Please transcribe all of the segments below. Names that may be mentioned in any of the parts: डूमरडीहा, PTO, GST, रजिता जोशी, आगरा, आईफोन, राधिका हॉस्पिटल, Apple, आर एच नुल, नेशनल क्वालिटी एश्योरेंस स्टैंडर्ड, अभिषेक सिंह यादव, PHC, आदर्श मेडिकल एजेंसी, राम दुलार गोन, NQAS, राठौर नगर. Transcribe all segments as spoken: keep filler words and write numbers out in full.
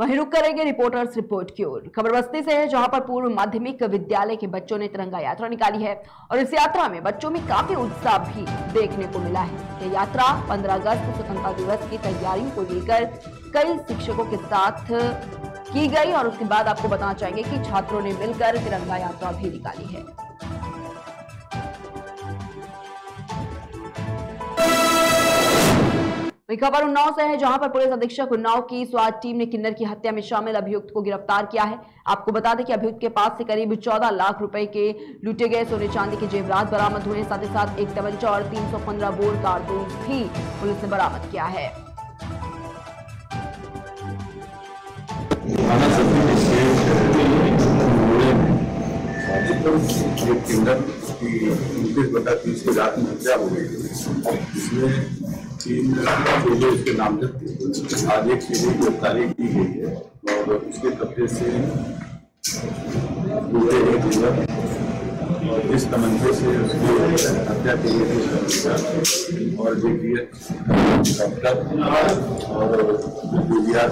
वहीं रुक करेंगे रिपोर्टर्स रिपोर्ट की ओर। खबर बस्ती से है जहां पर पूर्व माध्यमिक विद्यालय के बच्चों ने तिरंगा यात्रा निकाली है और इस यात्रा में बच्चों में काफी उत्साह भी देखने को मिला है। ये यात्रा पंद्रह अगस्त को स्वतंत्रता दिवस की तैयारियों को लेकर कई शिक्षकों के साथ की गई और उसके बाद आपको बताना चाहेंगे कि छात्रों ने मिलकर तिरंगा यात्रा भी निकाली है। खबर उन्नाव से है जहां पर पुलिस अधीक्षक उन्नाव की स्वाट टीम ने किन्नर की हत्या में शामिल अभियुक्त को गिरफ्तार किया है। आपको बता दें कि अभियुक्त के पास से करीब चौदह लाख रुपए के लूटे गए सोने चांदी के जेवरात बरामद हुए, साथ ही साथ एक तमंचा और तीन सौ पंद्रह बोर कारतूस भी पुलिस ने बरामद किया है। तीन चीजें उसके नाम से आज एक चीजें गिरफ्तारी की गई है और उसके कब्जे से और इस तमंजे से उसकी हत्या के लिए और डीपीएस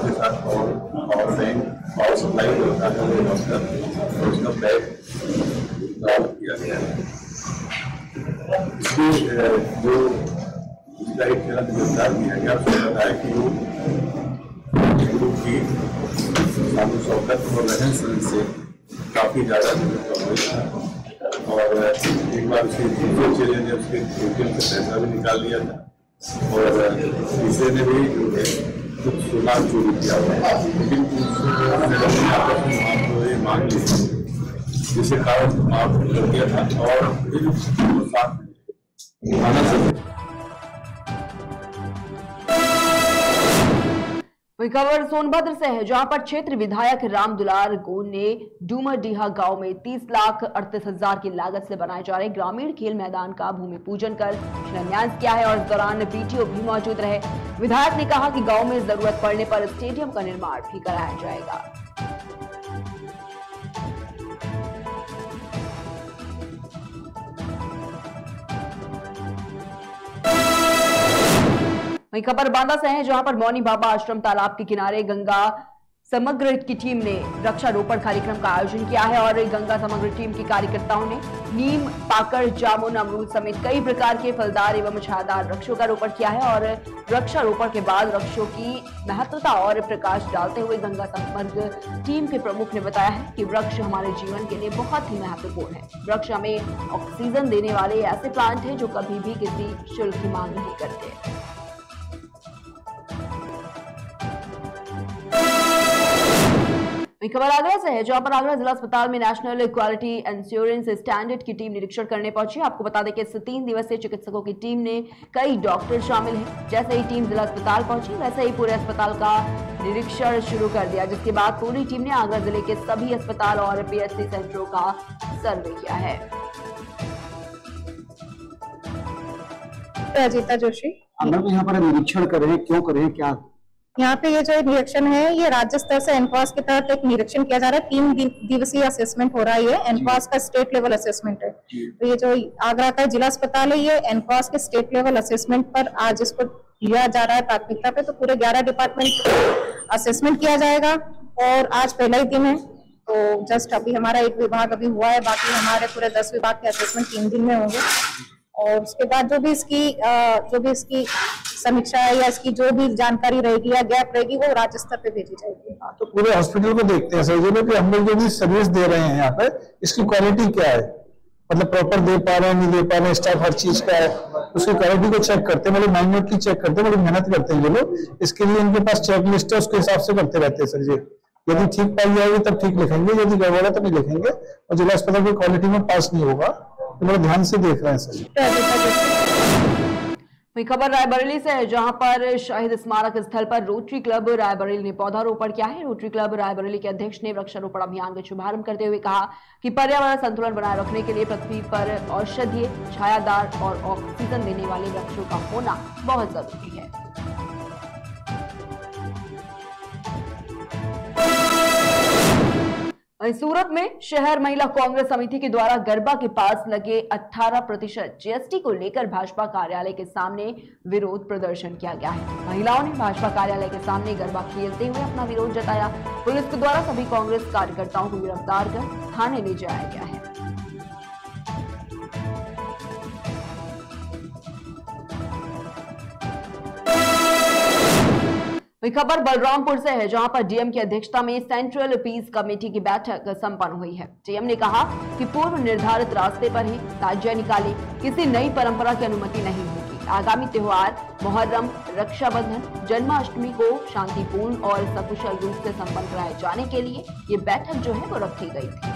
के साथ और पावर बैंक पावर सप्लाई व्यवस्था और उसका बैग बरामद किया गया है। इसमें जो गिरफ्तार किया गया उसने बताया कि वो ग्रुप की सामू शौकत और रहन सहन से काफ़ी ज़्यादा और एक बार उसके दूसरे चेले ने उसके एटीएम से पैसा भी निकाल लिया था और तीसरे ने भी जो है कुछ सोना चोरी किया हुआ, लेकिन आपस मांग ली जिसके कारण माफ कर दिया था और फिर साथ। खबर सोनभद्र से है जहां पर क्षेत्र विधायक राम दुलार गोन ने डूमरडीहा गांव में तीस लाख अड़तीस हजार की लागत से बनाए जा रहे ग्रामीण खेल मैदान का भूमि पूजन कर शिलान्यास किया है और इस दौरान पीटीओ भी मौजूद रहे। विधायक ने कहा कि गांव में जरूरत पड़ने पर स्टेडियम का निर्माण भी कराया जाएगा। वहीं खबर बांदा से है जहां पर मौनी बाबा आश्रम तालाब के किनारे गंगा समग्र की टीम ने वृक्षारोपण कार्यक्रम का आयोजन किया है और गंगा समग्र टीम के कार्यकर्ताओं ने नीम, पाकड़, जामुन, अमरूद समेत कई प्रकार के फलदार एवं छायादार वृक्षों का रोपण किया है और वृक्षारोपण के बाद वृक्षों की महत्ता और प्रकाश डालते हुए गंगा समग्र टीम के प्रमुख ने बताया है कि वृक्ष हमारे जीवन के लिए बहुत ही महत्वपूर्ण है। वृक्ष हमें ऑक्सीजन देने वाले ऐसे प्लांट है जो कभी भी किसी शुल्क की मांग नहीं करते। खबर आगरा से है जहां पर आगरा जिला अस्पताल में नेशनल क्वालिटी एश्योरेंस स्टैंडर्ड की टीम निरीक्षण करने पहुंची। आपको बता दें कि इस तीन दिवसीय चिकित्सकों की टीम ने कई डॉक्टर शामिल हैं। जैसे ही टीम जिला अस्पताल पहुंची वैसे ही पूरे अस्पताल का निरीक्षण शुरू कर दिया, जिसके बाद पूरी टीम ने आगरा जिले के सभी अस्पताल और पीएचसी सेंटरों का सर्वे किया है। रजिता जोशी यहाँ पर निरीक्षण कर रहे हैं, क्यों कर रहे हैं, क्या यहाँ पे ये जो निरीक्षण है ये राज्य स्तर से एनक्वास के तहत एक निरीक्षण किया जा रहा है। तीन दिवसीय असेसमेंट हो रहा है। एनक्वास का स्टेट लेवल असेसमेंट है, तो ये जो आगरा का जिला अस्पताल है ये एनक्वास के स्टेट लेवल असेसमेंट पर आज इसको लिया जा रहा है प्राथमिकता पे। तो पूरे ग्यारह डिपार्टमेंट असेसमेंट किया जाएगा और आज पहला ही दिन है, तो जस्ट अभी हमारा एक विभाग अभी हुआ है, बाकी हमारे पूरे दस विभाग के असेसमेंट तीन दिन में होंगे। और उसके बाद जो भी इसकी जो भी इसकी समीक्षा है या इसकी जो भी जानकारी रहेगी या गैप रहेगी वो राज्य स्तर पे भेजी जाएगी। तो पूरे हॉस्पिटल को देखते हैं सर जी कि हम लोग जो भी सर्विस दे रहे हैं यहाँ पर इसकी क्वालिटी क्या है, मतलब प्रॉपर दे पा रहे हैं नहीं दे पा रहे हैं, स्टाफ हर चीज का है उसकी क्वालिटी को चेक करते हैं, मतलब माइन्यूट की चेक करते हैं, मतलब मेहनत करते हैं ये लोग। इसके लिए इनके पास चेक लिस्ट है, उसके हिसाब से करते रहते हैं सर जी। यदि ठीक पाई जाएगी तब ठीक लिखेंगे, यदि गड़बड़ है तब नहीं लिखेंगे और जिला अस्पताल की क्वालिटी में पास नहीं होगा, तो बड़ा ध्यान से देख रहे हैं सर। वही खबर रायबरेली से है जहां पर शहीद स्मारक स्थल पर रोटरी क्लब रायबरेली ने पौधारोपण किया है। रोटरी क्लब रायबरेली के अध्यक्ष ने वृक्षारोपण अभियान का शुभारंभ करते हुए कहा कि पर्यावरण संतुलन बनाए रखने के लिए पृथ्वी पर औषधीय, छायादार और ऑक्सीजन देने वाले वृक्षों का होना बहुत जरूरी है। वहीं सूरत में शहर महिला कांग्रेस समिति के द्वारा गरबा के पास लगे अठारह प्रतिशत जीएसटी को लेकर भाजपा कार्यालय के सामने विरोध प्रदर्शन किया गया है। महिलाओं ने भाजपा कार्यालय के सामने गरबा खेलते हुए अपना विरोध जताया। पुलिस के द्वारा सभी कांग्रेस कार्यकर्ताओं को गिरफ्तार कर थाने ले जाया गया है। खबर बलरामपुर से है, जहां पर डीएम की अध्यक्षता में सेंट्रल पीस कमेटी की बैठक संपन्न हुई है। डीएम ने कहा कि पूर्व निर्धारित रास्ते पर ही ताजिया निकाले, किसी नई परंपरा की अनुमति नहीं होगी। आगामी त्योहार मोहर्रम, रक्षाबंधन, जन्माष्टमी को शांतिपूर्ण और सकुशल रूप से संपन्न कराए जाने के लिए ये बैठक जो है वो रखी गई थी।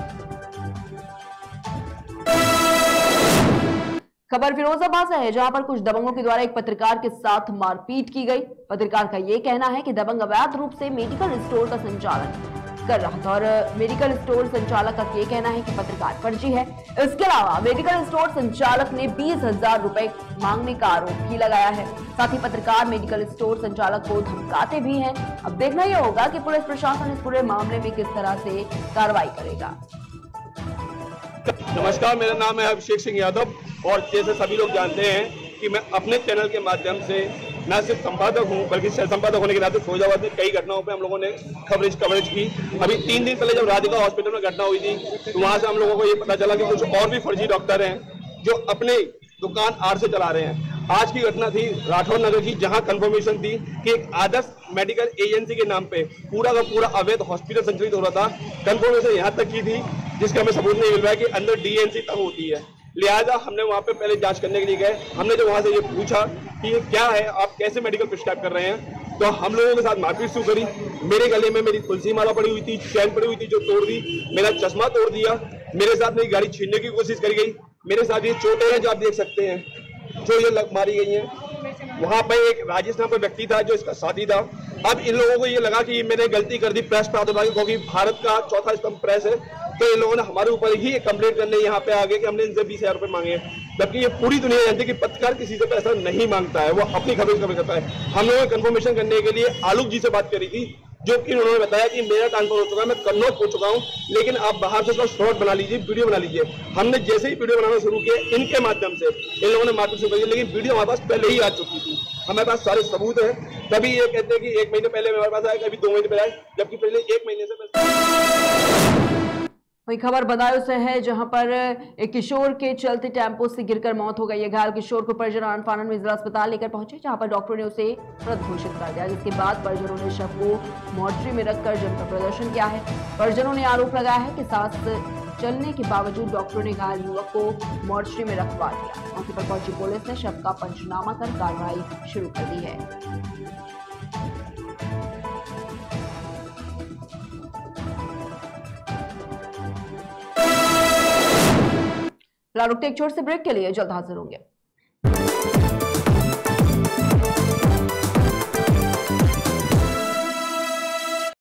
खबर फिरोजाबाद से है, जहां पर कुछ दबंगों के द्वारा एक पत्रकार के साथ मारपीट की गई। पत्रकार का ये कहना है कि दबंग अवैध रूप से मेडिकल स्टोर का संचालन कर रहा था और मेडिकल स्टोर संचालक का ये कहना है कि पत्रकार फर्जी है। इसके अलावा मेडिकल स्टोर संचालक ने बीस हजार रुपए मांगने का आरोप भी लगाया है। साथ ही पत्रकार मेडिकल स्टोर संचालक को धमकाते भी है। अब देखना यह होगा की पुलिस प्रशासन इस पूरे मामले में किस तरह से कार्रवाई करेगा। नमस्कार, मेरा नाम है अभिषेक सिंह यादव और जैसे सभी लोग जानते हैं कि मैं अपने चैनल के माध्यम से न सिर्फ संपादक हूं बल्कि सह संपादक होने के नाते फिरोजाबाद में कई घटनाओं पे हम लोगों ने खबरेज कवरेज की। अभी तीन दिन पहले जब राधिका हॉस्पिटल में घटना हुई थी तो वहाँ से हम लोगों को ये पता चला कि कुछ और भी फर्जी डॉक्टर हैं जो अपने दुकान आड़ से चला रहे हैं। आज की घटना थी राठौर नगर की, जहाँ कन्फर्मेशन थी कि एक आदर्श मेडिकल एजेंसी के नाम पे पूरा का पूरा अवैध हॉस्पिटल संचालित हो रहा था। कन्फर्मेशन यहाँ तक की थी जिसका हमें सबूत नहीं मिल रहा है कि अंदर डीएनसी तक होती है। लिहाजा हमने वहाँ पे पहले जांच करने के लिए गए। हमने जब वहाँ से ये पूछा कि ये क्या है, आप कैसे मेडिकल प्रिस्क्राइब कर रहे हैं, तो हम लोगों के साथ मारपीट शुरू करी। मेरे गले में मेरी तुलसी माला पड़ी हुई थी, चैन पड़ी हुई थी जो तोड़ दी, मेरा चश्मा तोड़ दिया, मेरे साथ मेरी गाड़ी छीनने की कोशिश करी गई। मेरे साथ ये चोटें हैं जो आप देख सकते हैं, जो ये लग मारी गई हैं। वहाँ पर एक राजेश नाम का व्यक्ति था जो इसका साथी था। अब इन लोगों को ये लगा कि मैंने गलती कर दी प्रेस प्राधिकार की, क्योंकि भारत का चौथा स्तंभ प्रेस है, तो इन लोगों ने हमारे ऊपर ही कंप्लेंट करने यहाँ पे आ गए कि हमने इनसे बीस हजार रुपये मांगे हैं। जबकि ये पूरी दुनिया जानती है कि पत्रकार किसी से पैसा नहीं मांगता है, वो अपनी खबरें खबर करता है। हम लोगों ने कंफर्मेशन करने के लिए आलोक जी से बात करी थी, जो कि उन्होंने बताया कि मेरा ट्रांसफर हो चुका है, मैं कन्नौज हो चुका हूँ, लेकिन आप बाहर से उसका शॉर्ट बना लीजिए, वीडियो बना लीजिए। हमने जैसे ही वीडियो बनाना शुरू किया इनके माध्यम से इन लोगों ने मार्केट शुरू कर दिया, लेकिन वीडियो हमारे पास पहले ही आ चुकी थी, हमारे पास सारे सबूत हैं। तभी ये कहते हैं कि एक महीने पहले हमारे पास आया, कभी दो महीने पहले आए, जबकि पहले एक महीने से। वही खबर बदायूं से है, जहां पर एक किशोर के चलते टेम्पो से गिरकर मौत हो गई है। घायल किशोर को परिजन आनन फानन में जिला अस्पताल लेकर पहुंचे, जहां पर डॉक्टरों ने उसे मृत घोषित कर दिया, जिसके बाद परिजनों ने शव को मोर्चरी में रखकर जमकर प्रदर्शन किया है। परिजनों ने आरोप लगाया है कि सांस चलने के बावजूद डॉक्टरों ने घायल युवक को मोर्चरी में रखवा दिया। मौके पर पहुंची पुलिस ने शव का पंचनामा कर कार्रवाई शुरू कर दी है। रुकते एक छोटे से ब्रेक के लिए जल्द हाजिर होंगे।